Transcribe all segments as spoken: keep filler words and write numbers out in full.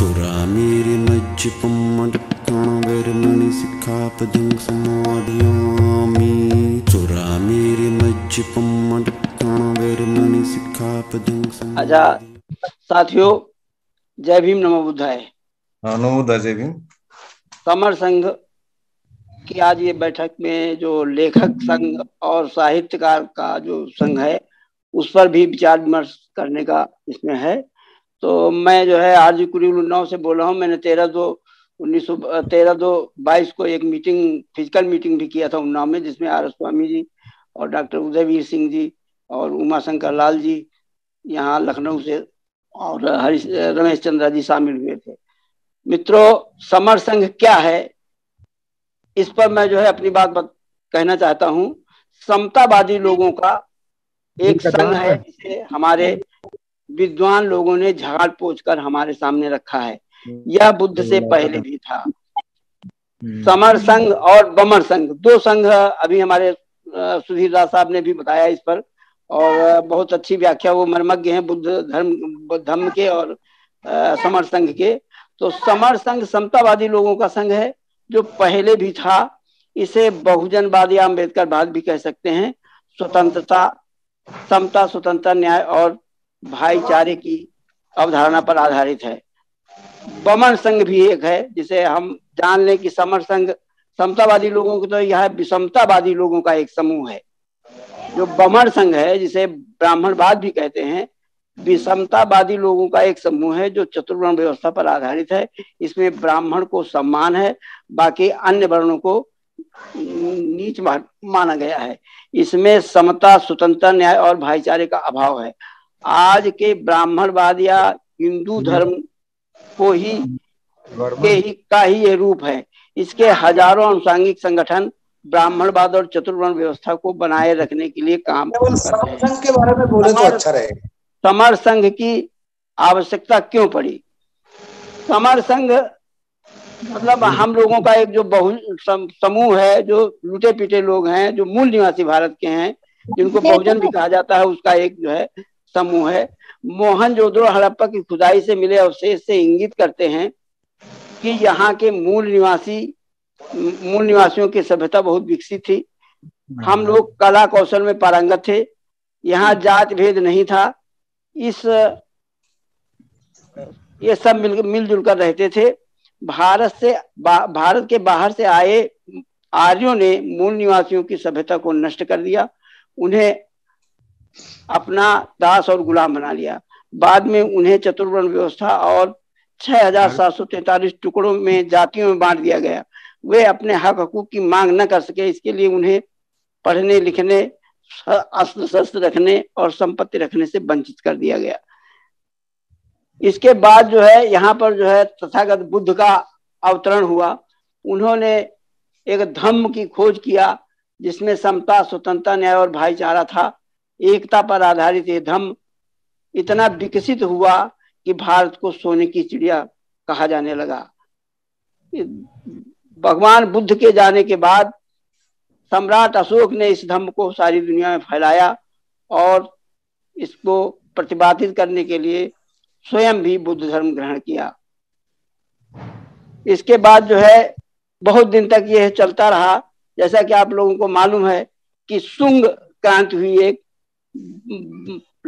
चोरा मेरे मज्जपमणि सिखा पदंग समाधियामी चोरा मेरे मज्जपमणि सिखा पदंग। अच्छा साथियों, जय भीम, नमो बुद्धाय। नमो बुद्धाय, जय भीम। समण संघ की आज ये बैठक में जो लेखक संघ और साहित्यकार का जो संघ है उस पर भी विचार विमर्श करने का इसमें है। तो मैं जो है आर जी कुरील नौ से बोल रहा हूँ। मैंने तेरह दो उन्नीस सौ तेरह दो बाईस को एक मीटिंग, फिजिकल मीटिंग भी किया था उन्नाव में, जिसमें आरस्वामी जी और डॉक्टर उदयवीर सिंह जी और उमा शंकर लाल जी यहाँ लखनऊ से और हरी रमेश चंद्रा जी शामिल हुए थे। मित्रों, समण संघ क्या है इस पर मैं जो है अपनी बात कहना चाहता हूँ। समतावादी लोगों का एक संघ है जिसे हमारे विद्वान लोगों ने झाड़ पोछ कर हमारे सामने रखा है। यह बुद्ध से पहले भी था। समण संघ और बमण संघ दो संघ, अभी हमारे सुधीर दास साहब ने भी बताया इस पर, और बहुत अच्छी व्याख्या, वो मर्मज्ञ हैं बुद्ध धर्म धर्म के और समण संघ के। तो समण संघ समतावादी लोगों का संघ है जो पहले भी था। इसे बहुजनवाद या अम्बेडकरवाद भी कह सकते हैं। स्वतंत्रता, समता, स्वतंत्रता, न्याय और भाईचारे की अवधारणा पर आधारित है। बमण संघ भी एक है जिसे हम जान लें कि समण संघ समतावादी लोगों को, तो यह विषमतावादी लोगों का एक समूह है। जो बमण संघ है जिसे ब्राह्मणवाद भी कहते हैं, विषमतावादी लोगों का एक समूह है जो चतुर्वर्ण व्यवस्था पर आधारित है। इसमें ब्राह्मण को सम्मान है, बाकी अन्य वर्णों को नीच माना गया है। इसमें समता, स्वतंत्रता, न्याय और भाईचारे का अभाव है। आज के ब्राह्मणवाद या हिंदू धर्म को ही के ही का ही ये रूप है। इसके हजारों अनुषांगिक संगठन ब्राह्मणवाद और चतुर्वर्ण व्यवस्था को बनाए रखने के लिए काम करते हैं। संघ के बारे में बोले तो अच्छा रहेगा। समण संघ की आवश्यकता क्यों पड़ी? समण संघ मतलब हम लोगों का एक जो बहु समूह है, जो लुटे पीटे लोग हैं, जो मूल निवासी भारत के हैं, जिनको बहुजन भी कहा जाता है, उसका एक जो है समूह है। मोहनजोदड़ो हड़प्पा की खुदाई से मिले अवशेष से इंगित करते हैं कि यहाँ के मूल निवासी मूल निवासियों की सभ्यता बहुत विकसित थी। हम लोग कला कौशल में पारंगत थे। यहाँ जात भेद नहीं था। इस ये सब मिल मिलजुल कर रहते थे। भारत से बा, भारत के बाहर से आए आर्यों ने मूल निवासियों की सभ्यता को नष्ट कर दिया, उन्हें अपना दास और गुलाम बना लिया। बाद में उन्हें चतुर्वर्ण व्यवस्था और छह हजार सात सौ तैतालीस टुकड़ों में, जातियों में बांट दिया गया। वे अपने हक हकूक की मांग न कर सके, इसके लिए उन्हें पढ़ने लिखने, अस्त्र शस्त्र रखने और संपत्ति रखने से वंचित कर दिया गया। इसके बाद जो है यहाँ पर जो है तथागत बुद्ध का अवतरण हुआ। उन्होंने एक धम्म की खोज किया जिसमें समता, स्वतंत्रता, न्याय और भाईचारा था। एकता पर आधारित यह धम्म इतना विकसित हुआ कि भारत को सोने की चिड़िया कहा जाने लगा। भगवान बुद्ध के जाने के बाद सम्राट अशोक ने इस धम्म को सारी दुनिया में फैलाया और इसको प्रतिपादित करने के लिए स्वयं भी बुद्ध धर्म ग्रहण किया। इसके बाद जो है बहुत दिन तक यह चलता रहा। जैसा कि आप लोगों को मालूम है कि शुंग क्रांति हुई। एक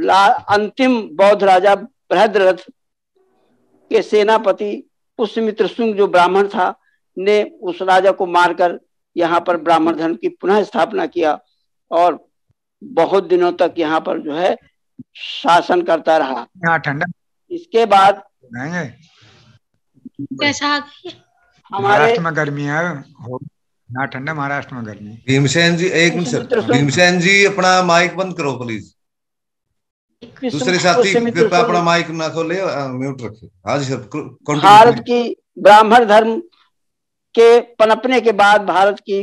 अंतिम बौद्ध राजा प्रहद्रथ के सेनापति पुष्यमित्र शुंग, जो ब्राह्मण था, ने उस राजा को मारकर यहाँ पर ब्राह्मण धर्म की पुनः स्थापना किया और बहुत दिनों तक यहाँ पर जो है शासन करता रहा। यहाँ ठंडा। इसके बाद कैसा हमारे में गर्मी है, ना ठंडा, महाराष्ट्र में गर्मी। भीमसेन जी एक मिनट, भीमसेन जी अपना माइक बंद करो प्लीज। दूसरे साथी कृपया अपना माइक ना खोले, म्यूट रखे। आज सर, भारत की ब्राह्मण धर्म के पनपने के बाद भारत की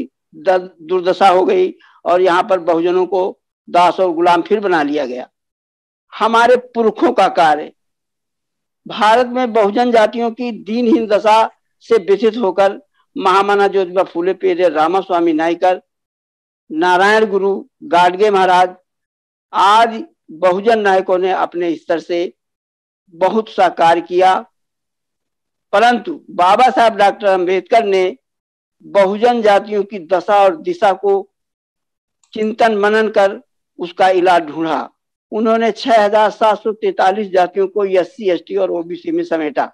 दुर्दशा हो गई और यहाँ पर बहुजनों को दास और गुलाम फिर बना लिया गया। हमारे पुरखों का कार्य भारत में बहुजन जातियों की दीनहीन दशा से व्यथित होकर महामाना जोतिबा फुले, पेरे रामास्वामी नायकर, नारायण गुरु, गाड़गे महाराज आदि बहुजन नायकों ने अपने स्तर से बहुत सा कार्य किया। परंतु बाबा साहब डॉक्टर अम्बेडकर ने बहुजन जातियों की दशा और दिशा को चिंतन मनन कर उसका इलाज ढूंढा। उन्होंने छह हजार सात सौ तैंतालीस जातियों को एससी एसटी और ओबीसी में समेटा।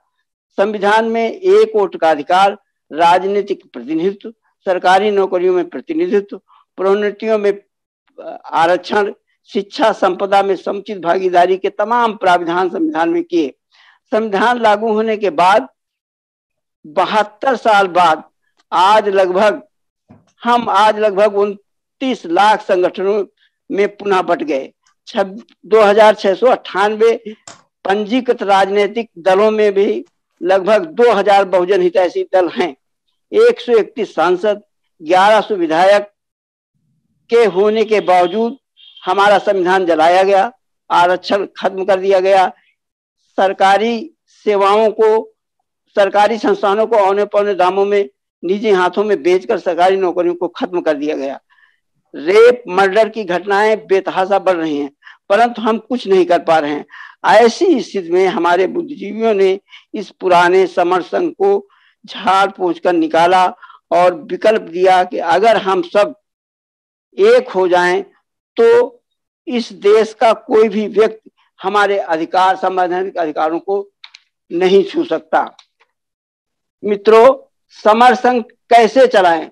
संविधान में एक वोट का अधिकार, राजनीतिक प्रतिनिधित्व, सरकारी नौकरियों में प्रतिनिधित्व, प्रोन्नतियों में आरक्षण, शिक्षा, संपदा में समुचित भागीदारी के तमाम प्राविधान संविधान में किए। संविधान लागू होने के बाद बहत्तर साल बाद आज लगभग हम आज लगभग उनतीस लाख संगठनों में पुनः बट गए। दो हजार छह सौ अट्ठानवे पंजीकृत राजनीतिक दलों में भी लगभग दो हजार बहुजन हितैषी दल हैं। एक सौ इकतीस सांसद, ग्यारह सौ विधायक के होने के बावजूद हमारा संविधान जलाया गया, आरक्षण खत्म कर दिया गया, सरकारी सेवाओं को, सरकारी संस्थानों को औने पौने दामों में निजी हाथों में बेचकर सरकारी नौकरियों को खत्म कर दिया गया। रेप मर्डर की घटनाएं बेतहाशा बढ़ रही हैं, परंतु हम कुछ नहीं कर पा रहे हैं। ऐसी स्थिति में हमारे बुद्धिजीवियों ने इस पुराने समण संघ को झाड़ पोंछ कर निकाला और विकल्प दिया कि अगर हम सब एक हो जाएं तो इस देश का कोई भी व्यक्ति हमारे अधिकार, संवैधानिक अधिकारों को नहीं छू सकता। मित्रों, समण संघ कैसे चलाएं?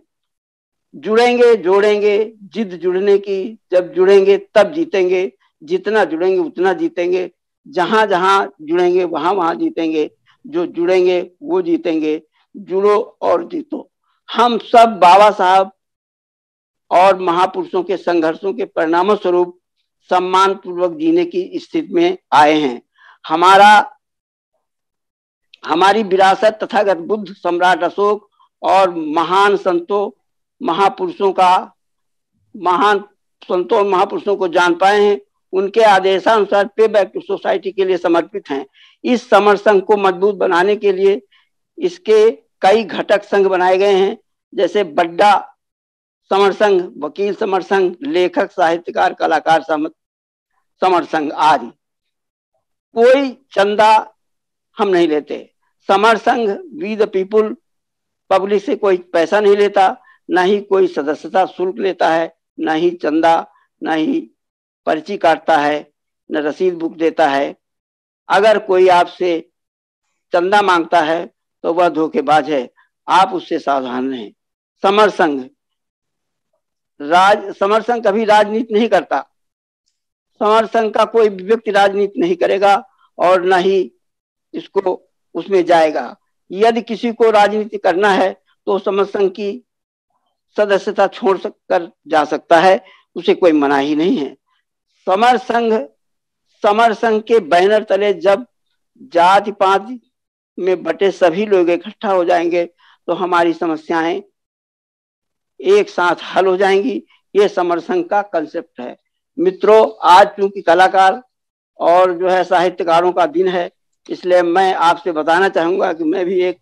जुड़ेंगे, जोड़ेंगे, जिद जुड़ने की, जब जुड़ेंगे तब जीतेंगे, जितना जुड़ेंगे उतना जीतेंगे, जहां जहां जुड़ेंगे वहां वहां जीतेंगे, जो जुड़ेंगे वो जीतेंगे। जुड़ो और जीतो। हम सब बाबा साहब और महापुरुषों के संघर्षों के परिणाम स्वरूप सम्मान पूर्वक जीने की स्थिति में आए हैं। हमारा हमारी विरासत तथागत बुद्ध, सम्राट अशोक और महान संतों महापुरुषों का महान संतों और महापुरुषों को जान पाए हैं। उनके आदेशानुसार पे बैक टू सोसाइटी के लिए समर्पित हैं। इस समण संघ को मजबूत बनाने के लिए इसके कई घटक संघ बनाए गए हैं, जैसे बड्डा समण संघ, वकील समण संघ, लेखक, साहित्यकार, कलाकार समण संघ आदि। कोई चंदा हम नहीं लेते। समण संघ वी द पीपुल, पब्लिक से कोई पैसा नहीं लेता, ना ही कोई सदस्यता शुल्क लेता है, ना ही चंदा, ना ही पर्ची काटता है, न रसीद बुक देता है। अगर कोई आपसे चंदा मांगता है तो वह धोखेबाज है, आप उससे सावधान रहें। समण संघ राज समण संघ कभी राजनीति नहीं करता। समण संघ का कोई व्यक्ति राजनीति नहीं करेगा और न ही इसको उसमें जाएगा। यदि किसी को राजनीति करना है तो समण संघ की सदस्यता छोड़ कर जा सकता है, उसे कोई मनाही नहीं है। समण संघ समण संघ के बैनर तले जब जाति पाति में बटे सभी लोग इकट्ठा हो जाएंगे तो हमारी समस्याएं एक साथ हल हो जाएंगी। ये समण संघ का कंसेप्ट है। मित्रों, आज चूंकि कलाकार और जो है साहित्यकारों का दिन है, इसलिए मैं आपसे बताना चाहूंगा कि मैं भी एक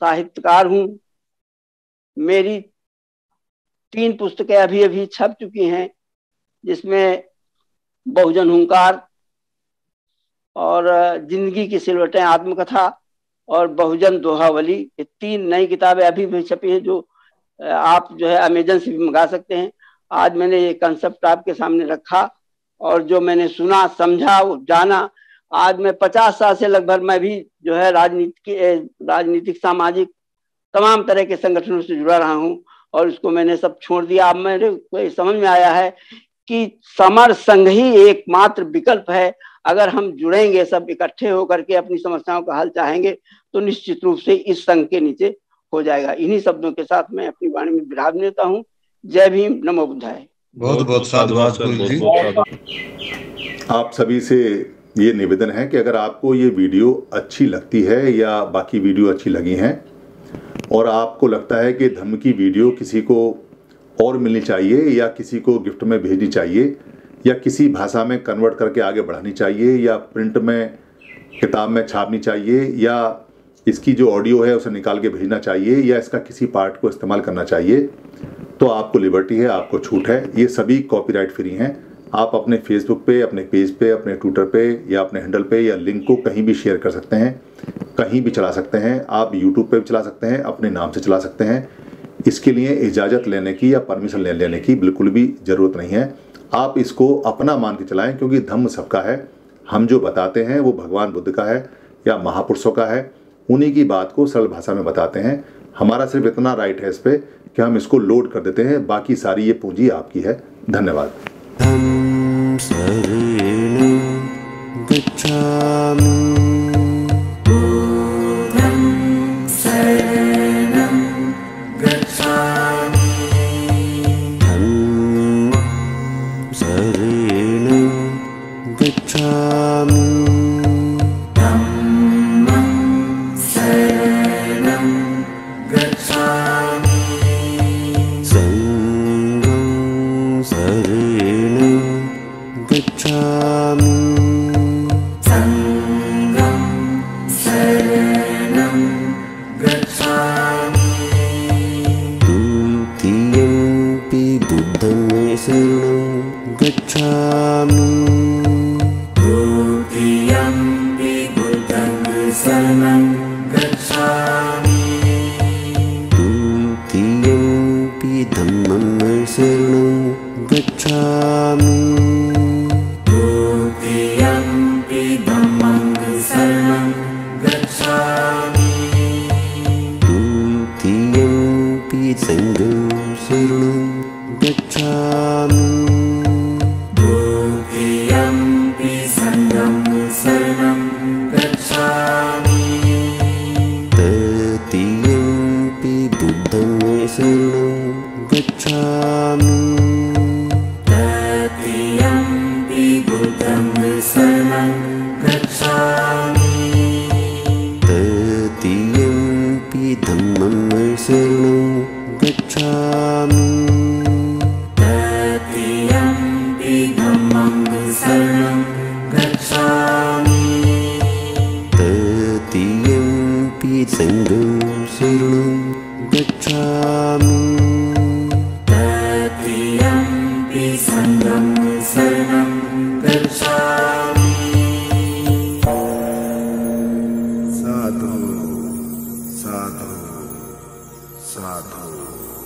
साहित्यकार हूँ। मेरी तीन पुस्तकें अभी अभी छप चुकी हैं, जिसमें बहुजन हुंकार और जिंदगी की सिलवटें आत्मकथा और बहुजन दोहावली, ये तीन नई किताबें अभी भी छपी हैं, जो आप जो है अमेजन से भी मंगा सकते हैं। आज मैंने ये कंसेप्ट आपके सामने रखा और जो मैंने सुना, समझा, जाना। आज मैं पचास साल से लगभग मैं भी जो है राजनीति राजनीतिक सामाजिक तमाम तरह के संगठनों से जुड़ा रहा हूँ और इसको मैंने सब छोड़ दिया। अब मेरे समझ में आया है कि समण संघ ही एकमात्र विकल्प है। अगर हम जुड़ेंगे, सब इकट्ठे होकर के अपनी समस्याओं का हल चाहेंगे तो निश्चित रूप से इस संघ के नीचे हो जाएगा। इन्हीं शब्दों के साथ मैं अपनी वाणी में विराम लेता हूँ। जय भीम, नमो बुद्धाय। बहुत बहुत साधुवाद जी। आप सभी से ये निवेदन है कि अगर आपको ये वीडियो अच्छी लगती है या बाकी वीडियो अच्छी लगी हैं और आपको लगता है कि धर्म की वीडियो किसी को और मिलनी चाहिए या किसी को गिफ्ट में भेजनी चाहिए या किसी भाषा में कन्वर्ट करके आगे बढ़ानी चाहिए या प्रिंट में किताब में छापनी चाहिए या इसकी जो ऑडियो है उसे निकाल के भेजना चाहिए या इसका किसी पार्ट को इस्तेमाल करना चाहिए, तो आपको लिबर्टी है, आपको छूट है। ये सभी कॉपीराइट फ्री हैं, आप अपने फेसबुक पे, अपने पेज पे, अपने ट्विटर पे या अपने हैंडल पे या लिंक को कहीं भी शेयर कर सकते हैं, कहीं भी चला सकते हैं। आप यूट्यूब पे भी चला सकते हैं, अपने नाम से चला सकते हैं। इसके लिए इजाज़त लेने की या परमिशन ले लेने की बिल्कुल भी ज़रूरत नहीं है। आप इसको अपना मान के चलाएँ, क्योंकि धम्म सबका है। हम जो बताते हैं वो भगवान बुद्ध का है या महापुरुषों का है, उन्हीं की बात को सरल भाषा में बताते हैं। हमारा सिर्फ इतना राइट है इस पर कि हम इसको लोड कर देते हैं, बाकी सारी ये पूंजी आपकी है। धन्यवाद। साधु साधु साधु।